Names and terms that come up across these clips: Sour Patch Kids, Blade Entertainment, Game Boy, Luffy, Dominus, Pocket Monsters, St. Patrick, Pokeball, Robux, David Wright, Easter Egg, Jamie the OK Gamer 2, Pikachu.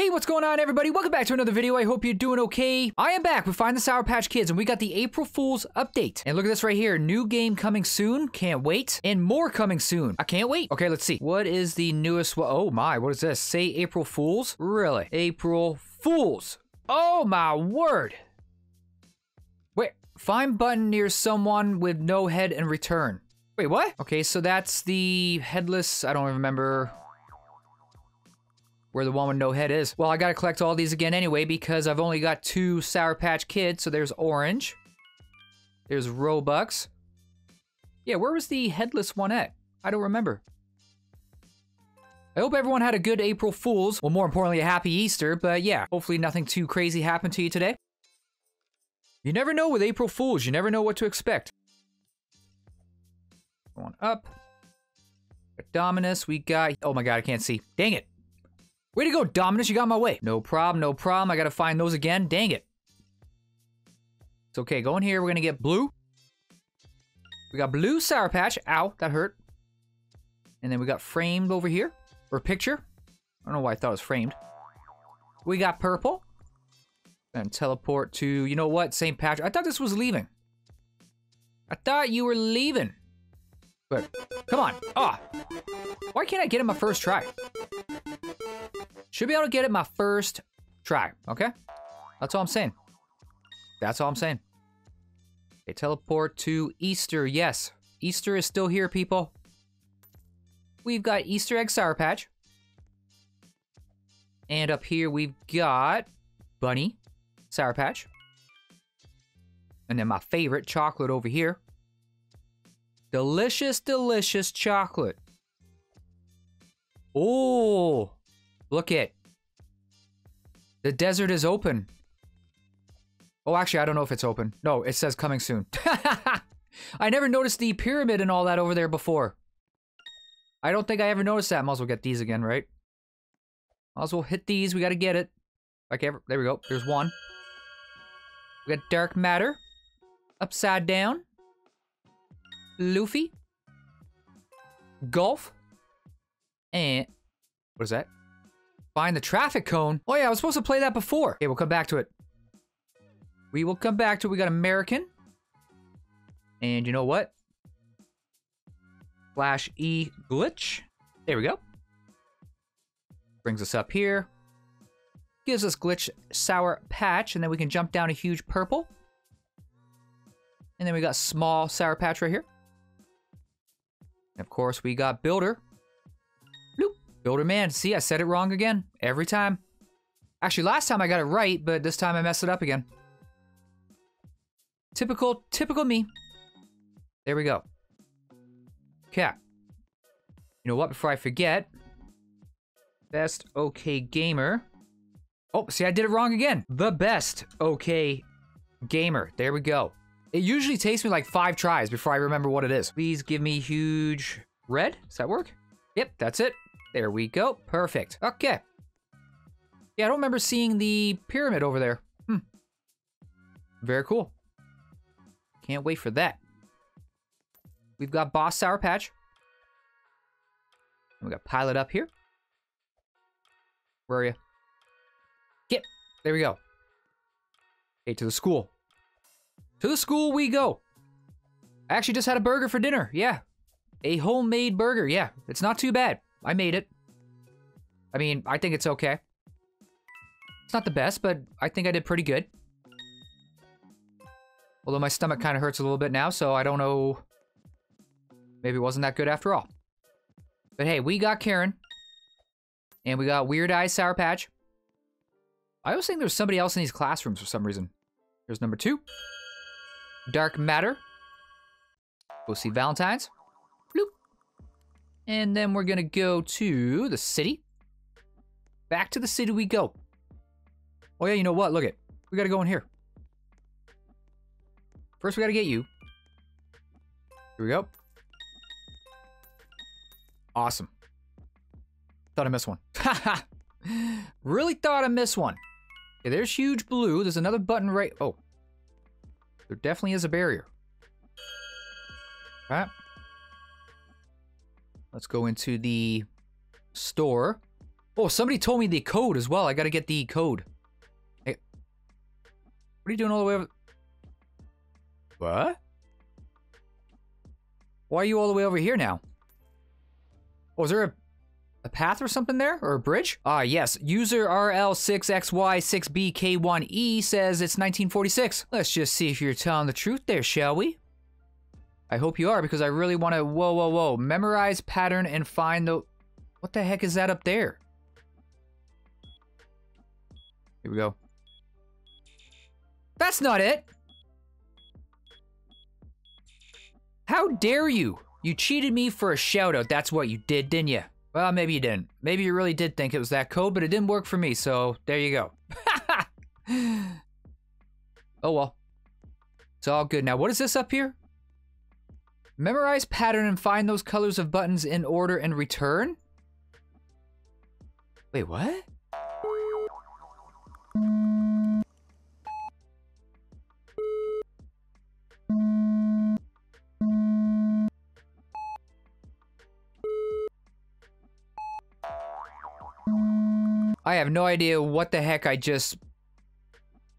Hey, what's going on, everybody? Welcome back to another video. I hope you're doing okay. I am back with Find the Sour Patch Kids, and we got the April Fool's update. And look at this right here. New game coming soon. Can't wait. And more coming soon. I can't wait. Okay, let's see. What is the newest one? Oh, my. What is this? Say April Fool's? Really? April Fool's. Oh, my word. Wait. Find button near someone with no head and return. Wait, what? Okay, so that's the headless... I don't remember... where the one with no head is. Well, I gotta collect all these again anyway because I've only got 2 Sour Patch Kids. So there's Orange. There's Robux. Yeah, where was the headless one at? I don't remember. I hope everyone had a good April Fool's. Well, more importantly, a happy Easter. But yeah, hopefully nothing too crazy happened to you today. You never know with April Fool's. You never know what to expect. Going up. Dominus. We got... oh my god, I can't see. Dang it. Way to go, Dominus. You got my way. No problem, no problem. I gotta find those again. Dang it. It's okay. Go in here. We're gonna get blue. We got blue Sour Patch. Ow, that hurt. And then we got framed over here. Or picture. I don't know why I thought it was framed. We got purple. And teleport to, you know what, St. Patrick. I thought this was leaving. I thought you were leaving. But, come on. Ah. Why can't I get it my first try? Should be able to get it my first try, okay? That's all I'm saying. That's all I'm saying. Okay, teleport to Easter, yes. Easter is still here, people. We've got Easter Egg Sour Patch. And up here we've got Bunny Sour Patch. And then my favorite, chocolate over here. Delicious, delicious chocolate. Oh! Look it. The desert is open. Oh, actually, I don't know if it's open. No, it says coming soon. I never noticed the pyramid and all that over there before. I don't think I ever noticed that. Might as well get these again, right? Might as well hit these. We gotta get it. Okay, there we go. There's one. We got dark matter. Upside down. Luffy. Golf. And... what is that? Find the traffic cone. Oh yeah, I was supposed to play that before. Okay, we'll come back to it. We will come back to it. We got American. And you know what? Flash E glitch. There we go. Brings us up here. Gives us glitch Sour Patch. And then we can jump down a huge purple. And then we got small Sour Patch right here. And of course, we got Builder. Builder man. See, I said it wrong again. Every time. Actually, last time I got it right, but this time I messed it up again. Typical me. There we go. Okay. You know what? Before I forget. Best OK Gamer. Oh, see, I did it wrong again. The Best OK Gamer. There we go. It usually takes me like 5 tries before I remember what it is. Please give me huge red. Does that work? Yep, that's it. There we go. Perfect. Okay. Yeah, I don't remember seeing the pyramid over there. Hmm. Very cool. Can't wait for that. We've got Boss Sour Patch. And we got Pilot up here. Where are you? Get. There we go. Okay, to the school. To the school we go. I actually just had a burger for dinner. Yeah. A homemade burger. Yeah. It's not too bad. I made it. I mean, I think it's okay. It's not the best, but I think I did pretty good. Although my stomach kind of hurts a little bit now, so I don't know. Maybe it wasn't that good after all. But hey, we got Karen. And we got Weird Eye Sour Patch. I always think there's somebody else in these classrooms for some reason. Here's number 2. Dark Matter. We'll see Valentine's. And then we're going to go to the city. Back to the city we go. Oh, yeah, you know what? Look it. We got to go in here. First, we got to get you. Here we go. Awesome. Thought I missed one. Really thought I missed one. Okay, there's huge blue. There's another button right... oh. There definitely is a barrier. All right. Let's go into the store. Oh, somebody told me the code as well. I gotta get the code. Hey, what are you doing all the way over? What? Why are you all the way over here now? Oh, is there a path or something there? Or a bridge? Ah, yes. User RL6XY6BK1E says it's 1946. Let's just see if you're telling the truth there, shall we? I hope you are, because I really want to... Whoa, whoa, whoa. Memorize pattern and find the... What the heck is that up there? Here we go. That's not it! How dare you? You cheated me for a shout-out. That's what you did, didn't you? Well, maybe you didn't. Maybe you really did think it was that code, but it didn't work for me, so there you go. Oh, well. It's all good. Now, what is this up here? Memorize pattern and find those colors of buttons in order and return? Wait, what? I have no idea what the heck I just...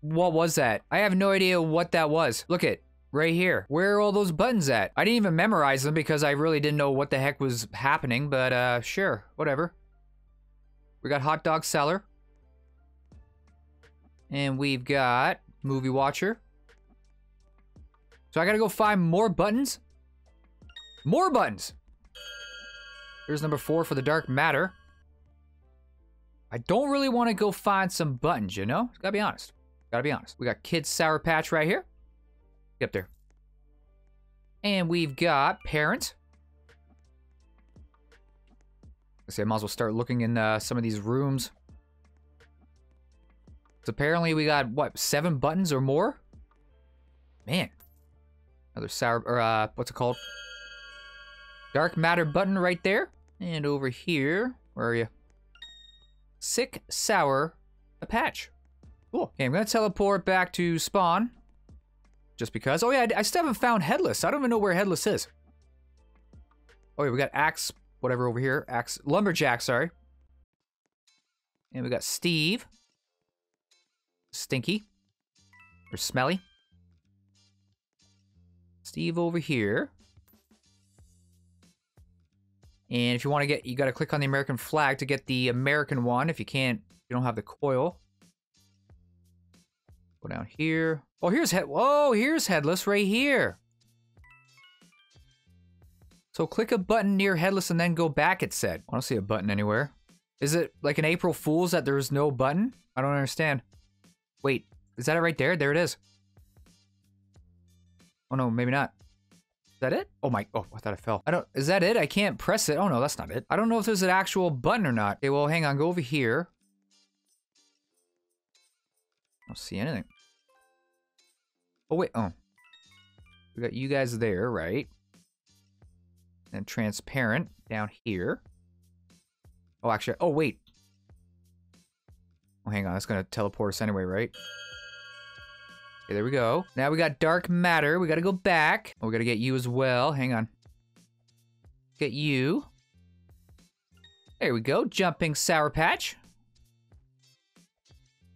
What was that? I have no idea what that was. Look it. Right here. Where are all those buttons at? I didn't even memorize them because I really didn't know what the heck was happening, but sure. Whatever. We got Hot Dog Seller. And we've got Movie Watcher. So I gotta go find more buttons? More buttons! Here's number 4 for the Dark Matter. I don't really want to go find some buttons, you know? Gotta be honest. Gotta be honest. We got Kids Sour Patch right here. Get up there. And we've got Parents. Let's see, I might as well start looking in some of these rooms. So apparently we got, what, 7 buttons or more? Man. Another sour, or what's it called? Dark Matter button right there. And over here, where are you? Sick, Sour, a Patch. Cool. Okay, I'm gonna teleport back to spawn. Just because. Oh yeah, I still haven't found Headless. I don't even know where Headless is. Oh yeah, we got Axe, whatever over here. Axe, Lumberjack, sorry. And we got Steve. Stinky. Or Smelly. Steve over here. And if you want to get, you got to click on the American flag to get the American one. If you can't, you don't have the coil. Go down here. Oh, here's head. Oh, here's Headless right here. So click a button near Headless and then go back, it said. I don't see a button anywhere. Is it like an April Fool's that there's no button? I don't understand. Wait, is that it right there? There it is. Oh no, maybe not. Is that it? Oh my, oh, I thought I fell. I don't, is that it? I can't press it. Oh no, that's not it. I don't know if there's an actual button or not. Okay, well, hang on, go over here. I don't see anything. Oh wait, oh. We got you guys there, right? And transparent down here. Oh, actually, oh wait. Oh, hang on, that's gonna teleport us anyway, right? Okay, there we go. Now we got Dark Matter. We gotta go back. Oh, we gotta get you as well. Hang on. Get you. There we go. Jumping Sour Patch.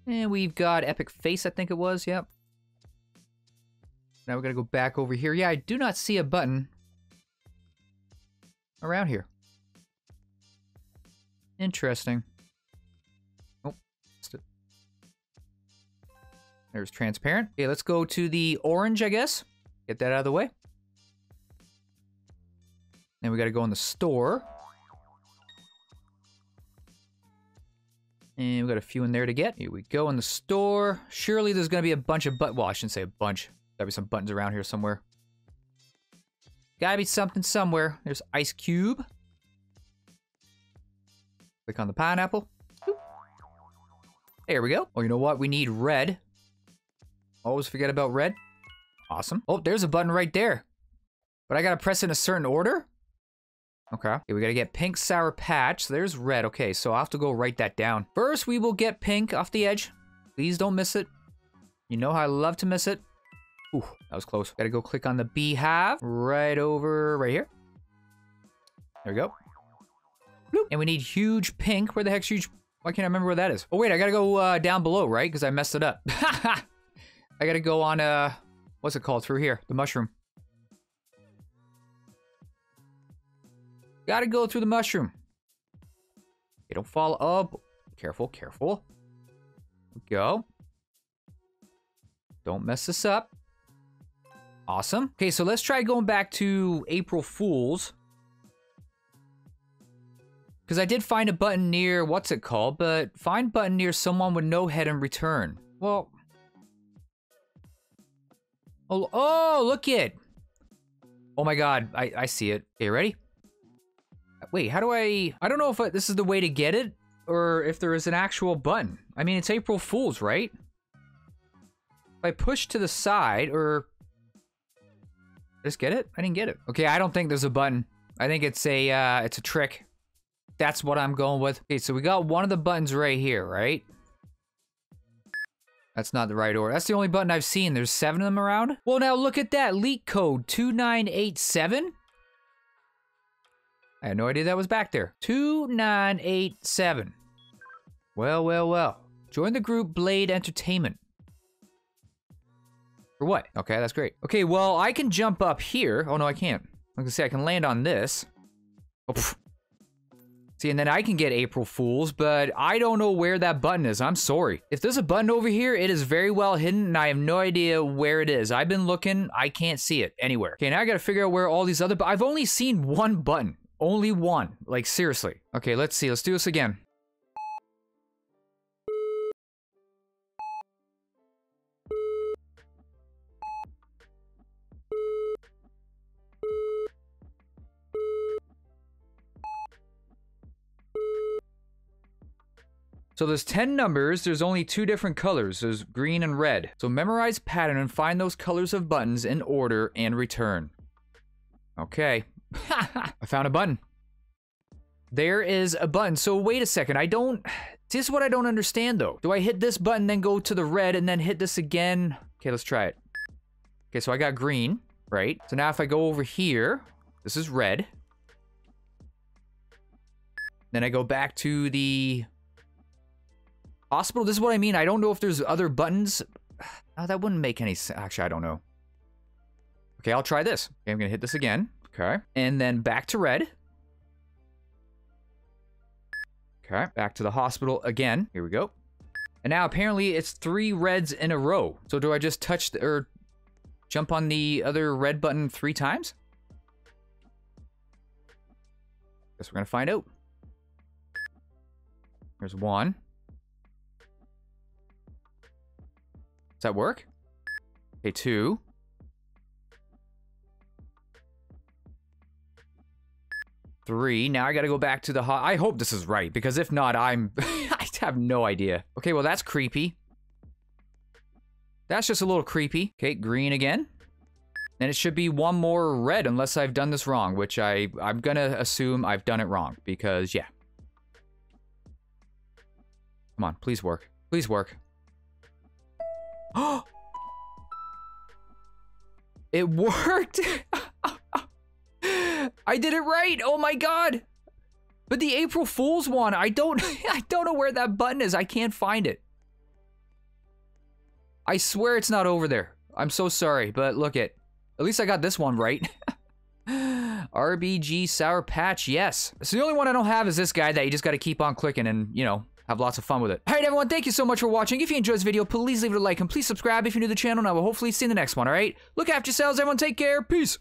And we've got Epic Face, I think it was. Yep. Now we gotta go back over here. Yeah, I do not see a button around here. Interesting. There's transparent. Okay, let's go to the orange, I guess. Get that out of the way. Then we gotta go in the store. And we got a few in there to get. Here we go in the store. Surely there's gonna be a bunch of buttons. Well, I shouldn't say a bunch. Gotta be some buttons around here somewhere. Gotta be something somewhere. There's Ice Cube. Click on the pineapple. Boop. There we go. Oh, you know what? We need red. Always forget about red. Awesome. Oh, there's a button right there. But I gotta press in a certain order? Okay. Okay, we gotta get Pink Sour Patch. So there's red. Okay, so I'll have to go write that down. First, we will get pink off the edge. Please don't miss it. You know how I love to miss it. Ooh, that was close. Gotta go click on the beehive. Right over right here. There we go. And we need huge pink. Where the heck's huge? Why can't I remember where that is? Oh, wait, I gotta go down below, right? Because I messed it up. I gotta go on, what's it called? Through here, the mushroom. Gotta go through the mushroom. Okay, don't fall up. Careful, careful. Go. Don't mess this up. Awesome. Okay, so let's try going back to April Fool's. Because I did find a button near, what's it called? But find button near someone with no head and return. Well. Oh, oh look it. Oh my god, I see it. Okay, ready? Wait, how do I don't know if this is the way to get it or if there is an actual button. I mean, it's April Fool's, right? If I push to the side or... Just get it? I didn't get it. Okay, I don't think there's a button. I think it's a trick. That's what I'm going with. Okay, so we got one of the buttons right here, right? That's not the right order. That's the only button I've seen. There's 7 of them around. Well, now look at that. Leak code 2987. I had no idea that was back there. 2987. Well, well, well. Join the group Blade Entertainment. For what? Okay, that's great. Okay, well, I can jump up here. Oh, no, I can't. Like I said, I can land on this. Oh, pff. See, and then I can get April Fools, but I don't know where that button is. I'm sorry. If there's a button over here, it is very well hidden, and I have no idea where it is. I've been looking. I can't see it anywhere. Okay, now I gotta figure out where all these other... I've only seen one button. Only one. Like, seriously. Okay, let's see. Let's do this again. So there's 10 numbers, there's only 2 different colors, there's green and red. So memorize pattern and find those colors of buttons in order and return. Okay. I found a button. There is a button. So wait a second, I don't... This is what I don't understand though. Do I hit this button, then go to the red, and then hit this again? Okay, let's try it. Okay, so I got green, right? So now if I go over here, this is red. Then I go back to the... hospital. This is what I mean. I don't know if there's other buttons. Oh, that wouldn't make any sense. Actually, I don't know. Okay, I'll try this. Okay, I'm gonna hit this again. Okay, and then back to red. Okay, back to the hospital again. Here we go. And now apparently it's 3 reds in a row. So do I just touch the, or jump on the other red button 3 times? Guess we're gonna find out. There's 1. Does that work? Okay, 2. Three. Now I gotta go back to the hot. I hope this is right, because if not, I'm... I have no idea. Okay, well, that's creepy. That's just a little creepy. Okay, green again. And it should be 1 more red, unless I've done this wrong, which I'm gonna assume I've done it wrong, because, yeah. Come on, please work. Please work. It worked! I did it right! Oh my god! But the April Fool's one, I don't know where that button is. I can't find it. I swear it's not over there. I'm so sorry, but look it. At least I got this one right. RBG Sour Patch, yes. So the only one I don't have is this guy that you just gotta keep on clicking and, you know, have lots of fun with it. Alright everyone, thank you so much for watching. If you enjoyed this video, please leave it a like and please subscribe if you're new to the channel, and I will hopefully see you in the next one, alright? Look after yourselves, everyone, take care, peace!